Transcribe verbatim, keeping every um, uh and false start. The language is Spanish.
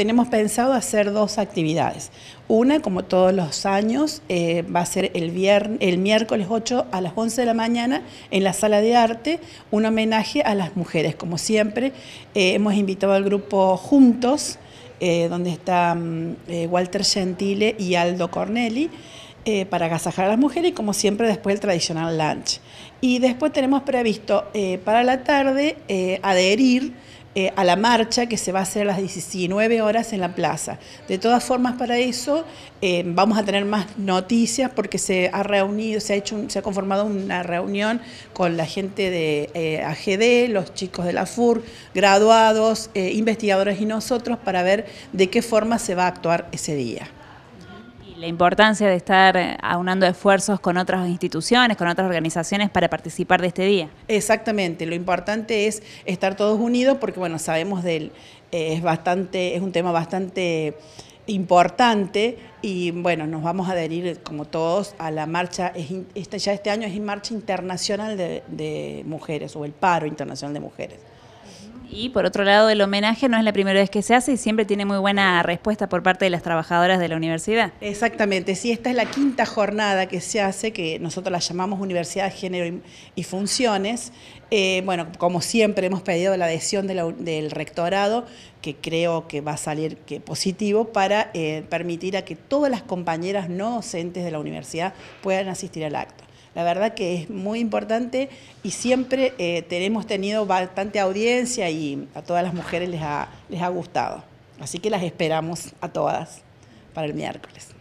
tenemos pensado hacer dos actividades. Una, como todos los años, eh, va a ser el, viernes, el miércoles ocho a las once de la mañana en la Sala de Arte, un homenaje a las mujeres. Como siempre, eh, hemos invitado al grupo Juntos, eh, donde están eh, Walter Gentile y Aldo Corneli, Eh, para agasajar a las mujeres y, como siempre, después el tradicional lunch. Y después tenemos previsto eh, para la tarde eh, adherir eh, a la marcha que se va a hacer a las diecinueve horas en la plaza. De todas formas, para eso eh, vamos a tener más noticias porque se ha reunido, se ha, hecho un, se ha conformado una reunión con la gente de eh, A G D, los chicos de la F U R, graduados, eh, investigadores y nosotros para ver de qué forma se va a actuar ese día. La importancia de estar aunando esfuerzos con otras instituciones, con otras organizaciones para participar de este día. Exactamente, lo importante es estar todos unidos porque, bueno, sabemos del eh, es bastante, es un tema bastante importante y, bueno, nos vamos a adherir como todos a la marcha. Es, este, ya este año es marcha internacional de, de mujeres o el paro internacional de mujeres. Y por otro lado, el homenaje no es la primera vez que se hace y siempre tiene muy buena respuesta por parte de las trabajadoras de la universidad. Exactamente, sí, esta es la quinta jornada que se hace, que nosotros la llamamos Universidad de Género y Funciones. Eh, bueno, como siempre hemos pedido la adhesión de la, del rectorado, que creo que va a salir que positivo, para eh, permitir a que todas las compañeras no docentes de la universidad puedan asistir al acto. La verdad que es muy importante y siempre eh, hemos tenido bastante audiencia y a todas las mujeres les ha, les ha gustado. Así que las esperamos a todas para el miércoles.